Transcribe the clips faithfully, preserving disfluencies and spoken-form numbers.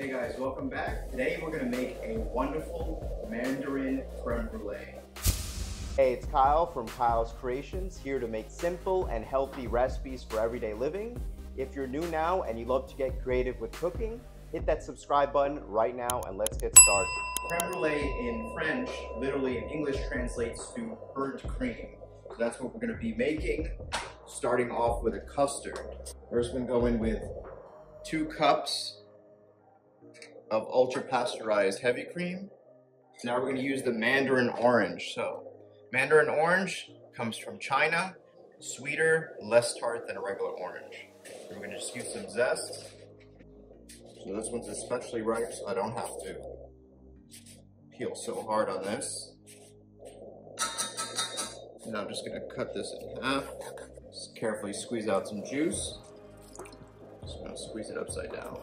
Hey guys, welcome back. Today we're going to make a wonderful Mandarin crème brûlée. Hey, it's Kyle from Kyle's Creations, here to make simple and healthy recipes for everyday living. If you're new now and you love to get creative with cooking, hit that subscribe button right now and let's get started. Crème brûlée in French, literally in English, translates to burnt cream. So that's what we're going to be making, starting off with a custard. First we're going to go in with two cups of ultra pasteurized heavy cream. Now we're going to use the Mandarin orange. So Mandarin orange comes from China, sweeter, less tart than a regular orange. We're going to just use some zest. So this one's especially ripe, so I don't have to peel so hard on this. And I'm just going to cut this in half. Just carefully squeeze out some juice. Just going to squeeze it upside down.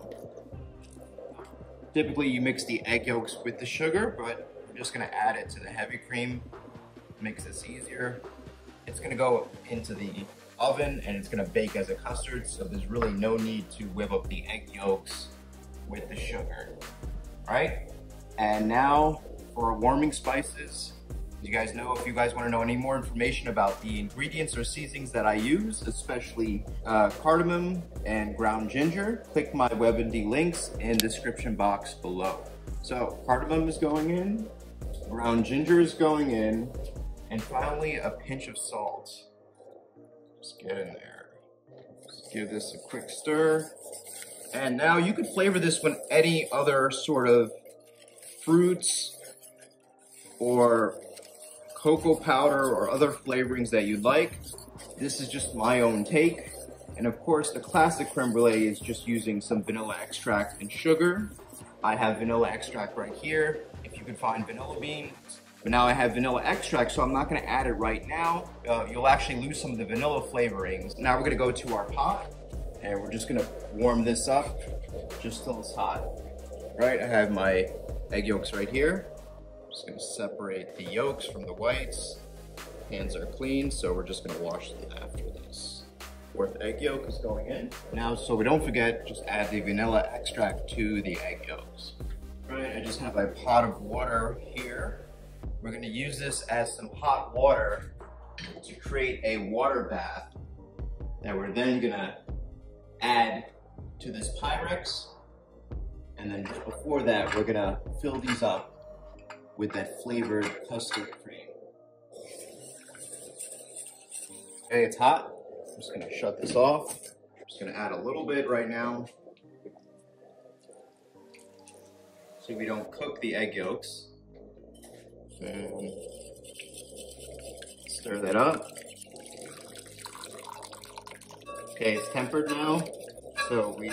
Typically you mix the egg yolks with the sugar, but I'm just gonna add it to the heavy cream. Makes this easier. It's gonna go into the oven and it's gonna bake as a custard, so there's really no need to whip up the egg yolks with the sugar, right? And now for our warming spices. You guys know, if you guys wanna know any more information about the ingredients or seasonings that I use, especially uh, cardamom and ground ginger, click my WebMD links in the description box below. So cardamom is going in, ground ginger is going in, and finally a pinch of salt. Just get in there. Just give this a quick stir. And now you could flavor this with any other sort of fruits or cocoa powder or other flavorings that you'd like. This is just my own take. And of course, the classic creme brulee is just using some vanilla extract and sugar. I have vanilla extract right here, if you can find vanilla beans. But now I have vanilla extract, so I'm not gonna add it right now. Uh, you'll actually lose some of the vanilla flavorings. Now we're gonna go to our pot, and we're just gonna warm this up just till it's hot. Right, I have my egg yolks right here. Just gonna separate the yolks from the whites. Hands are clean, so we're just gonna wash them after this. Fourth egg yolk is going in. Now, so we don't forget, just add the vanilla extract to the egg yolks. All right, I just have a pot of water here. We're gonna use this as some hot water to create a water bath that we're then gonna add to this Pyrex. And then just before that, we're gonna fill these up with that flavored custard cream. Okay, it's hot. I'm just gonna shut this off. I'm just gonna add a little bit right now, so we don't cook the egg yolks. And stir that up. Okay, it's tempered now, so we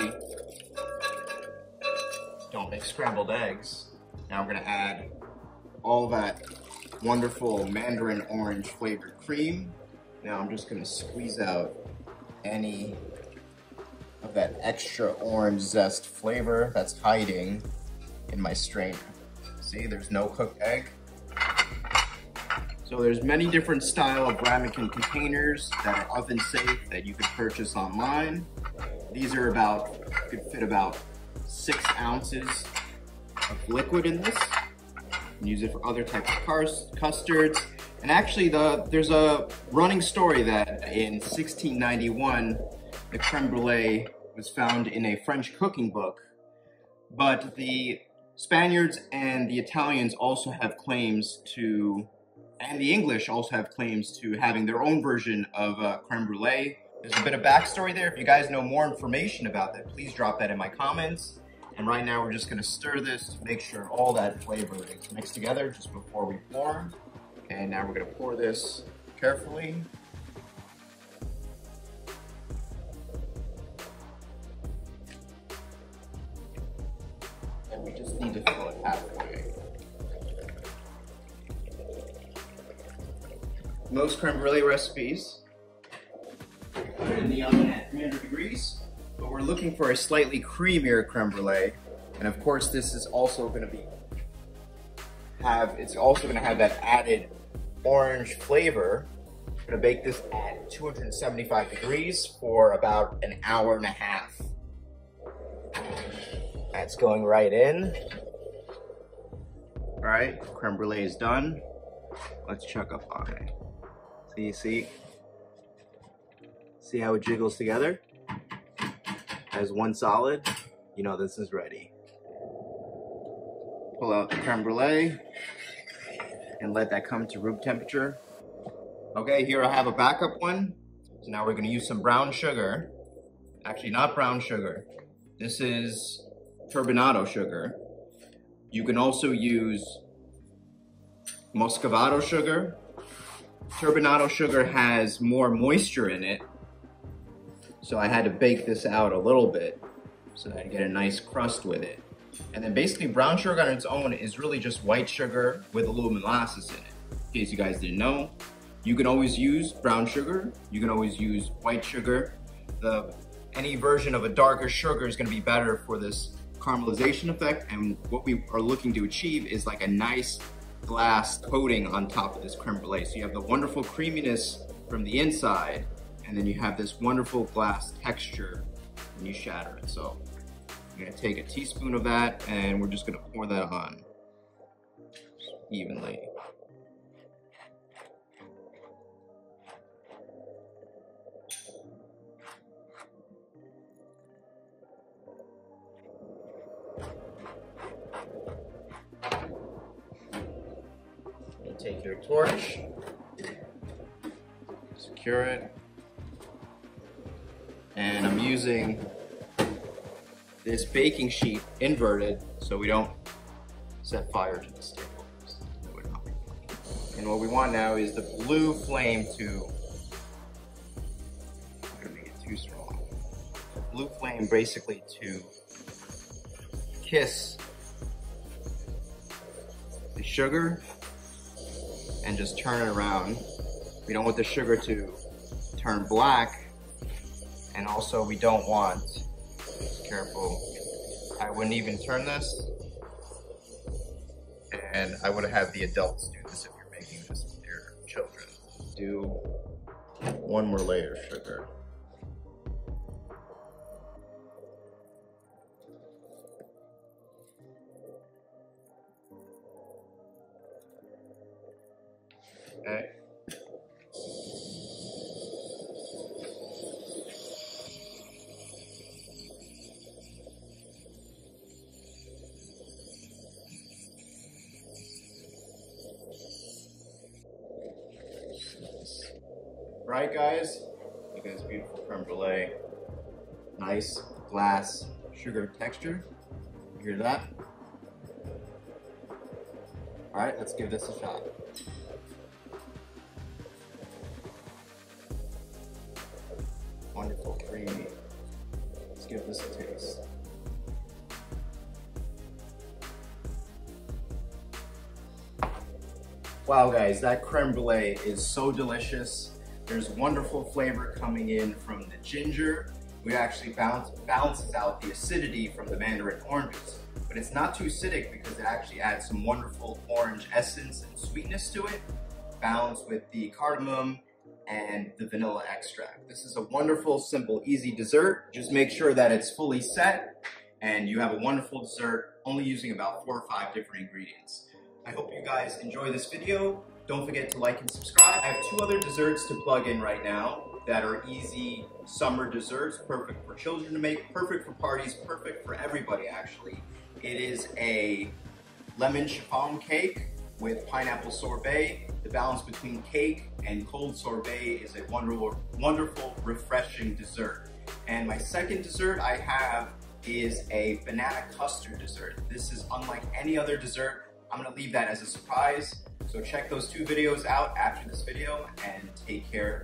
don't make scrambled eggs. Now we're gonna add all that wonderful Mandarin orange flavored cream. Now I'm just gonna squeeze out any of that extra orange zest flavor that's hiding in my strainer. See, there's no cooked egg. So there's many different style of ramekin containers that are oven safe that you can purchase online. These are about, you could fit about six ounces of liquid in this. Use it for other types of cars, custards. And actually the there's a running story that in sixteen ninety-one, the creme brulee was found in a French cooking book, but the Spaniards and the Italians also have claims to, and the English also have claims to having their own version of uh, creme brulee. There's a bit of backstory there. If you guys know more information about that, please drop that in my comments. And right now we're just gonna stir this to make sure all that flavor is mixed together just before we pour. And now we're gonna pour this carefully. And we just need to fill it halfway. Most creme brulee recipes put it in the oven at three hundred degrees. But we're looking for a slightly creamier creme brulee, and of course this is also going to be have it's also going to have that added orange flavor. We're going to bake this at two hundred seventy-five degrees for about an hour and a half. That's going right in. All right, creme brulee is done. Let's check up on it. So you see, see how it jiggles together? As one solid, you know this is ready. Pull out the creme brulee and let that come to room temperature. Okay, here I have a backup one. So now we're gonna use some brown sugar. Actually, not brown sugar. This is turbinado sugar. You can also use Moscovado sugar. Turbinado sugar has more moisture in it, so I had to bake this out a little bit so that I'd get a nice crust with it. And then basically brown sugar on its own is really just white sugar with a little molasses in it. In case you guys didn't know, you can always use brown sugar, you can always use white sugar. The, any version of a darker sugar is gonna be better for this caramelization effect, and what we are looking to achieve is like a nice glass coating on top of this creme brulee. So you have the wonderful creaminess from the inside, and then you have this wonderful glass texture when you shatter it. So I'm gonna take a teaspoon of that and we're just gonna pour that on evenly. Take your torch, secure it, and I'm using this baking sheet inverted so we don't set fire to the staples. And what we want now is the blue flame to, I'm gonna make it too strong, the blue flame basically to kiss the sugar and just turn it around. We don't want the sugar to turn black, and also we don't want, careful, I wouldn't even turn this, and I would have the adults do this if you're making this with your children. Do one more layer of sugar. Okay. Right, guys? You guys, beautiful creme brulee. Nice glass sugar texture. You hear that? All right, let's give this a shot. Wonderful, creamy. Let's give this a taste. Wow, guys, that creme brulee is so delicious. There's wonderful flavor coming in from the ginger. We actually bounce, balances out the acidity from the mandarin oranges, but it's not too acidic because it actually adds some wonderful orange essence and sweetness to it, balanced with the cardamom and the vanilla extract. This is a wonderful, simple, easy dessert. Just make sure that it's fully set and you have a wonderful dessert, only using about four or five different ingredients. I hope you guys enjoy this video. Don't forget to like and subscribe. I have two other desserts to plug in right now that are easy summer desserts, perfect for children to make, perfect for parties, perfect for everybody actually. It is a lemon chiffon cake with pineapple sorbet. The balance between cake and cold sorbet is a wonderful, wonderful, refreshing dessert. And my second dessert I have is a banana custard dessert. This is unlike any other dessert. I'm gonna leave that as a surprise. So check those two videos out after this video and take care